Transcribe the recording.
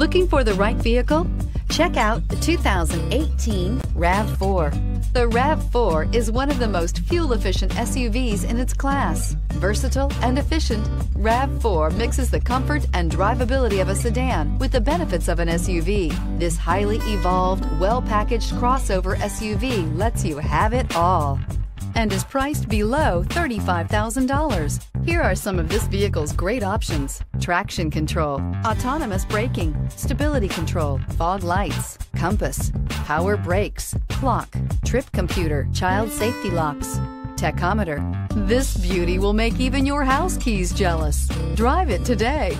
Looking for the right vehicle? Check out the 2018 RAV4. The RAV4 is one of the most fuel-efficient SUVs in its class. Versatile and efficient, RAV4 mixes the comfort and drivability of a sedan with the benefits of an SUV. This highly evolved, well-packaged crossover SUV lets you have it all and is priced below $35,000. Here are some of this vehicle's great options: traction control, autonomous braking, stability control, fog lights, compass, power brakes, clock, trip computer, child safety locks, tachometer. This beauty will make even your house keys jealous. Drive it today.